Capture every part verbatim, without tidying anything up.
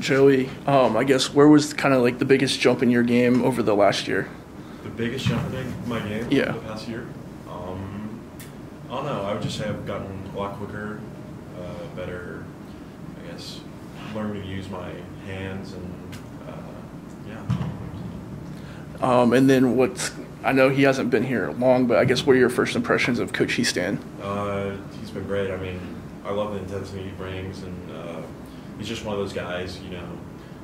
Joey, um, I guess, where was kind of like the biggest jump in your game over the last year? The biggest jump in my game over yeah. the past year? Um, I don't know. I would just say I've gotten a lot quicker, uh, better, I guess, learning to use my hands and, uh, yeah. Um, and then what's, I know he hasn't been here long, but I guess what are your first impressions of Coach Hiestand? Uh, he's been great. I mean, I love the intensity he brings, and uh, he's just one of those guys, you know,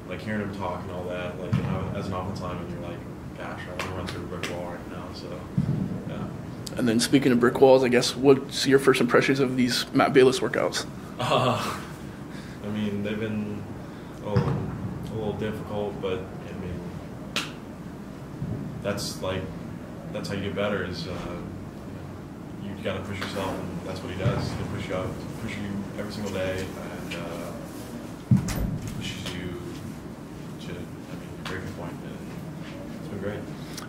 like hearing him talk and all that. Like, you know, as an offensive lineman, you're like, gosh, I want to run through a brick wall right now. So, yeah. And then speaking of brick walls, I guess what's your first impressions of these Matt Bayless workouts? Uh, I mean, they've been a little, a little difficult, but I mean, that's like. That's how you get better. Is uh, you gotta push yourself, and that's what he does. He push you up, push you every single day, and uh, pushes you to, I mean, a breaking point. And it's been great.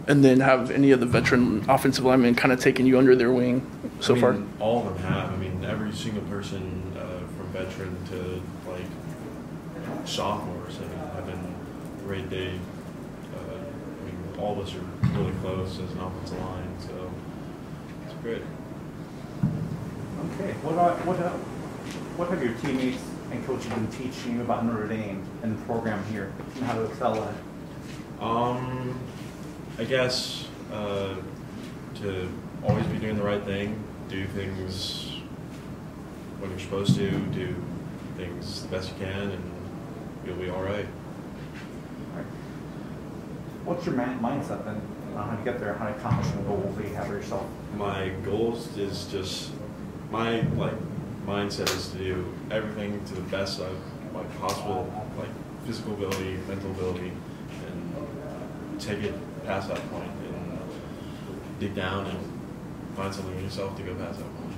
And then, have any of the veteran offensive linemen kind of taken you under their wing so I mean, far? All of them have. I mean, every single person uh, from veteran to like sophomores. I mean, I've been great day. All of us are really close as an offensive line, so it's great. Okay, what are, what are, what have your teammates and coaches been teaching you about Notre Dame and the program here, and how to excel at it? Um, I guess uh, to always be doing the right thing, do things when you're supposed to, do things the best you can, and you'll be all right. What's your mindset then on how to get there, how to accomplish the goals that you have for yourself? My goals is just, my like mindset is to do everything to the best of my possible like physical ability, mental ability, and take it past that point and dig down and find something in yourself to go past that point.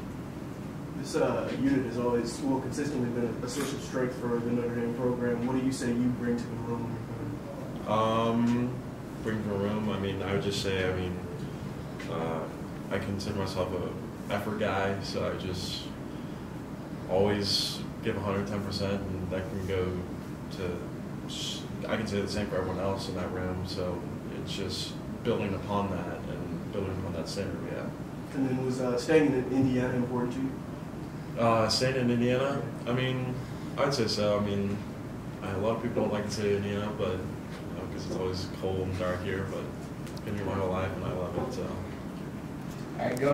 This uh, unit has always, well, consistently been a source of strength for the Notre Dame program. What do you say you bring to the room? Um, Bring to the room. I mean, I would just say, I mean, uh, I consider myself a effort guy, so I just always give one hundred ten percent, and that can go to, I can say the same for everyone else in that room, so it's just building upon that and building upon that standard, yeah. And then was uh, staying in Indiana important to you? Uh, staying in Indiana? I mean, I'd say so. I mean, a lot of people don't like to say Indiana, but it's always cold and dark here, but I've been here my whole life and I love it, so. All right, go.